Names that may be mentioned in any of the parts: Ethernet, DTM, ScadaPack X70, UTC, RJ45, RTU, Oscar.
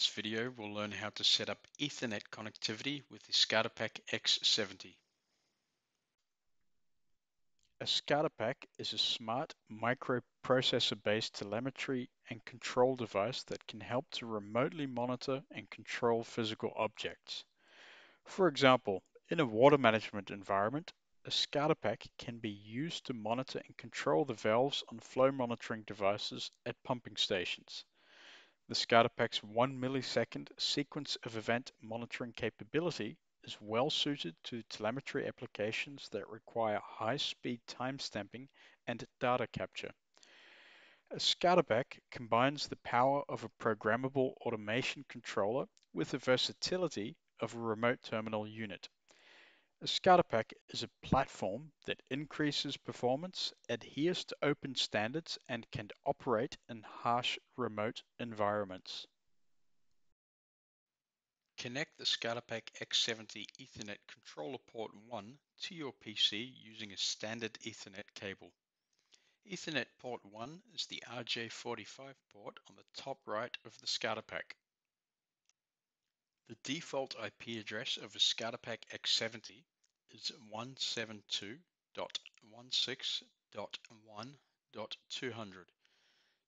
this video, we'll learn how to set up Ethernet connectivity with the ScadaPack X70. A ScadaPack is a smart microprocessor-based telemetry and control device that can help to remotely monitor and control physical objects. For example, in a water management environment, a ScadaPack can be used to monitor and control the valves on flow monitoring devices at pumping stations. The ScadaPack's 1 millisecond sequence of event monitoring capability is well suited to telemetry applications that require high-speed timestamping and data capture. A ScadaPack combines the power of a programmable automation controller with the versatility of a remote terminal unit. A ScadaPack is a platform that increases performance, adheres to open standards, and can operate in harsh remote environments. Connect the ScadaPack X70 Ethernet controller port 1 to your PC using a standard Ethernet cable. Ethernet port 1 is the RJ45 port on the top right of the ScadaPack. The default IP address of a ScadaPack X70 is 172.16.1.200.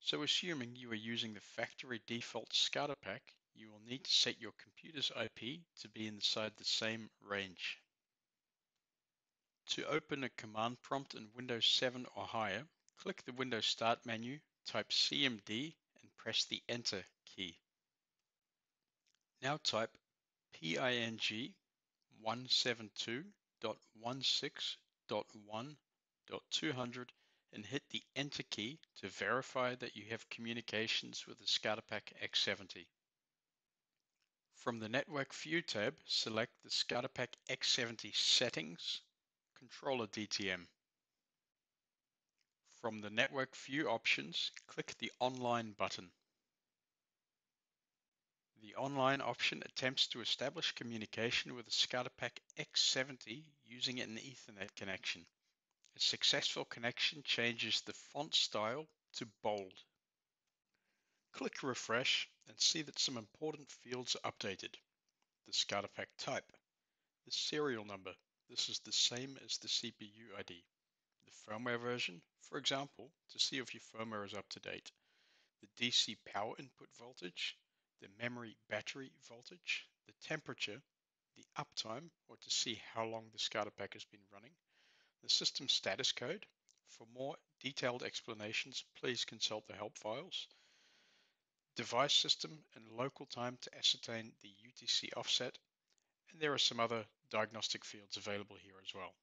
So assuming you are using the factory default ScadaPack, you will need to set your computer's IP to be inside the same range. To open a command prompt in Windows 7 or higher, click the Windows Start menu, type CMD, and press the Enter key. Now type ping 172.16.1.200 and hit the Enter key to verify that you have communications with the ScadaPack X70. From the Network View tab, select the ScadaPack X70 Settings, Controller DTM. From the Network View options, click the Online button. The online option attempts to establish communication with the ScadaPack X70 using an Ethernet connection. A successful connection changes the font style to bold. Click Refresh and see that some important fields are updated. The ScadaPack type, the serial number, this is the same as the CPU ID. The firmware version, for example, to see if your firmware is up to date. The DC power input voltage, the memory battery voltage, the temperature, the uptime, or to see how long the ScadaPack has been running, the system status code. For more detailed explanations, please consult the help files. Device system and local time to ascertain the UTC offset, and there are some other diagnostic fields available here as well.